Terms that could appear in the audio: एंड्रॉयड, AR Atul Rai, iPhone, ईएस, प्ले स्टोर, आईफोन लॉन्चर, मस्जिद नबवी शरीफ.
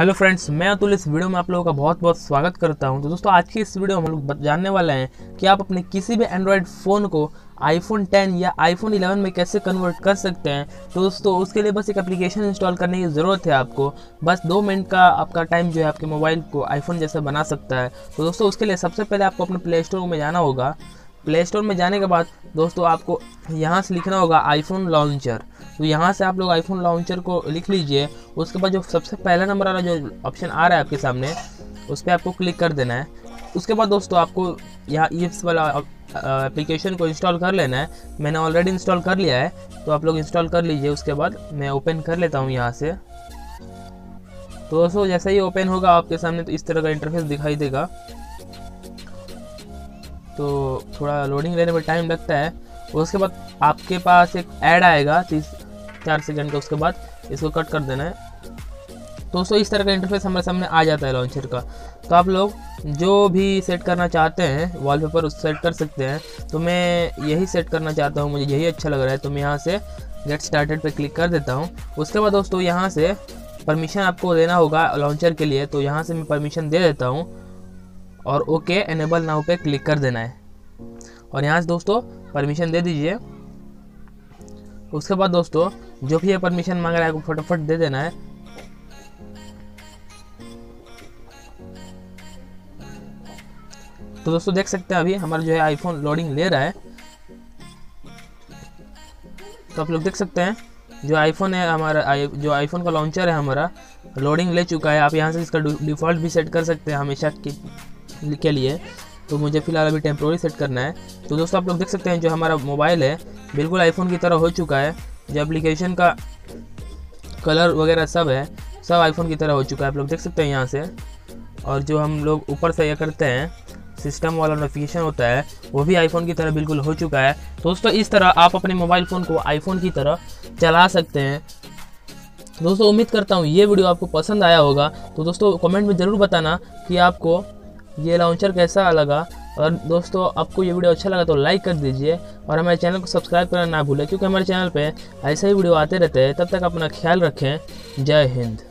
Hello friends, मैं अतुल। इस video में आप लोगों का बहुत बहुत स्वागत करता हूं। तो दोस्तों, आज की इस वीडियो में हम लोग जानने वाले हैं कि आप अपने किसी भी एंड्रॉयड फ़ोन को आईफोन 10 या आईफोन 11 में कैसे कन्वर्ट कर सकते हैं। तो दोस्तों, उसके लिए बस एक एप्लीकेशन इंस्टॉल करने की ज़रूरत है। आपको बस 2 मिनट का आपका टाइम जो है आपके मोबाइल को आईफोन जैसा बना सकता है। तो दोस्तों, उसके लिए सबसे पहले आपको अपने प्ले स्टोर में जाना होगा। प्ले स्टोर में जाने के बाद दोस्तों आपको यहाँ से लिखना होगा आईफोन लॉन्चर। तो यहाँ से आप लोग आईफोन लॉन्चर को लिख लीजिए। उसके बाद जो सबसे पहला नंबर वाला जो ऑप्शन आ रहा है आपके सामने, उस पर आपको क्लिक कर देना है। उसके बाद दोस्तों आपको यहाँ ईएस वाला एप्लीकेशन को इंस्टॉल कर लेना है। मैंने ऑलरेडी इंस्टॉल कर लिया है, तो आप लोग इंस्टॉल कर लीजिए। उसके बाद मैं ओपन कर लेता हूँ यहाँ से। तो दोस्तों, जैसा ही ओपन होगा आपके सामने तो इस तरह का इंटरफेस दिखाई देगा। तो थोड़ा लोडिंग लेने में टाइम लगता है। उसके बाद आपके पास एक ऐड आएगा 3-4 सेकंड का। उसके बाद इसको कट कर देना है। तो दोस्तों, इस तरह का इंटरफेस हमारे सामने आ जाता है लॉन्चर का। तो आप लोग जो भी सेट करना चाहते हैं वॉलपेपर उस सेट कर सकते हैं। तो मैं यही सेट करना चाहता हूँ, मुझे यही अच्छा लग रहा है। तो मैं यहाँ से गेट स्टार्टेड पे क्लिक कर देता हूँ। उसके बाद दोस्तों यहाँ से परमिशन आपको देना होगा लॉन्चर के लिए। तो यहाँ से मैं परमिशन दे देता हूँ और ओके एनेबल नाउ पे क्लिक कर देना है। और यहाँ से दोस्तों परमिशन दे दीजिए। उसके बाद दोस्तों जो भी ये परमिशन मांग रहा है आपको फटाफट दे देना है। तो दोस्तों देख सकते हैं अभी हमारा जो है आईफोन लोडिंग ले रहा है। तो आप लोग देख सकते हैं जो आईफोन है हमारा, जो आईफोन का लॉन्चर है हमारा, लोडिंग ले चुका है। आप यहाँ से इसका डिफ़ॉल्ट भी सेट कर सकते हैं हमेशा के लिए। तो मुझे फ़िलहाल अभी टेम्प्रोरी सेट करना है। तो दोस्तों आप लोग देख सकते हैं जो हमारा मोबाइल है बिल्कुल आईफोन की तरह हो चुका है। जो एप्लीकेशन का कलर वगैरह सब है, सब आईफोन की तरह हो चुका है। आप लोग देख सकते हैं यहाँ से। और जो हम लोग ऊपर से यह करते हैं सिस्टम वाला नोटिफिकेशन होता है, वो भी आईफोन की तरह बिल्कुल हो चुका है। दोस्तों इस तरह आप अपने मोबाइल फ़ोन को आईफोन की तरह चला सकते हैं। दोस्तों उम्मीद करता हूँ ये वीडियो आपको पसंद आया होगा। तो दोस्तों कमेंट में ज़रूर बताना कि आपको ये लॉन्चर कैसा लगा। और दोस्तों आपको ये वीडियो अच्छा लगा तो लाइक कर दीजिए और हमारे चैनल को सब्सक्राइब करना ना भूलें, क्योंकि हमारे चैनल पे ऐसे ही वीडियो आते रहते हैं। तब तक अपना ख्याल रखें। जय हिंद।